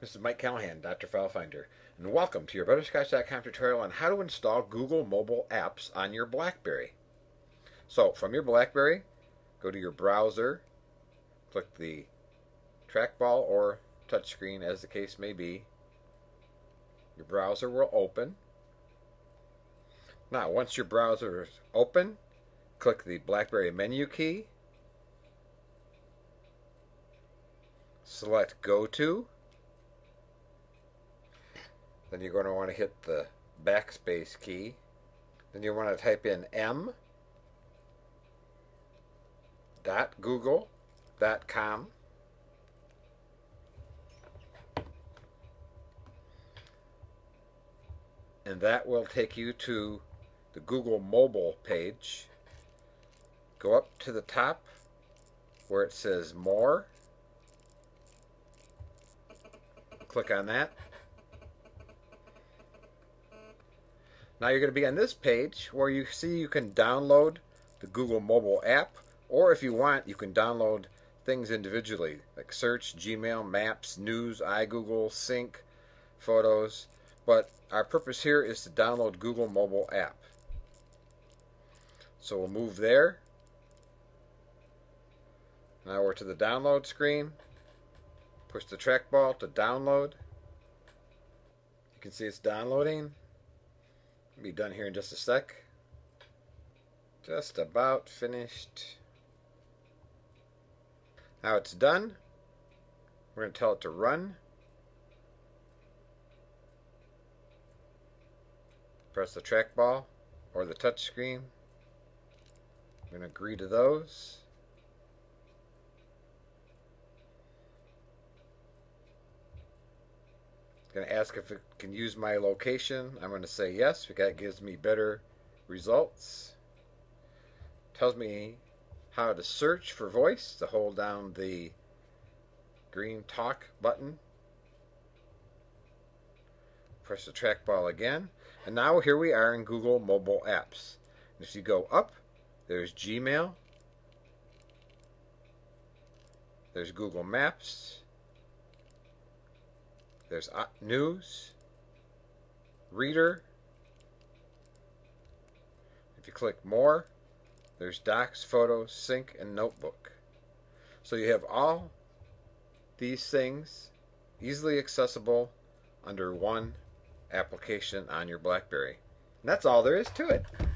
This is Mike Callahan, Dr. Filefinder, and welcome to your Butterscotch.com tutorial on how to install Google Mobile Apps on your BlackBerry. So, from your BlackBerry, go to your browser, click the trackball or touchscreen as the case may be. Your browser will open. Now, once your browser is open, click the BlackBerry menu key, select Go To. Then you're going to want to hit the backspace key. Then you want to type in m.google.com. And that will take you to the Google Mobile page. Go up to the top where it says More. Click on that. Now you're going to be on this page where you see you can download the Google Mobile app, or if you want, you can download things individually, like Search, Gmail, Maps, News, iGoogle, Sync, Photos, but our purpose here is to download Google Mobile app. So we'll move there. Now we're to the download screen. Push the trackball to download. You can see it's downloading. Be done here in just a sec. Just about finished. Now it's done. We're going to tell it to run. Press the trackball or the touch screen. I'm going to agree to those. Going to ask if it can use my location. I'm going to say yes because that gives me better results. Tells me how to search for voice, to hold down the green talk button. Press the trackball again. And now here we are in Google Mobile Apps. And if you go up, there's Gmail. There's Google Maps. There's News, Reader. If you click More, there's Docs, Photos, Sync, and Notebook. So you have all these things easily accessible under one application on your BlackBerry. And that's all there is to it.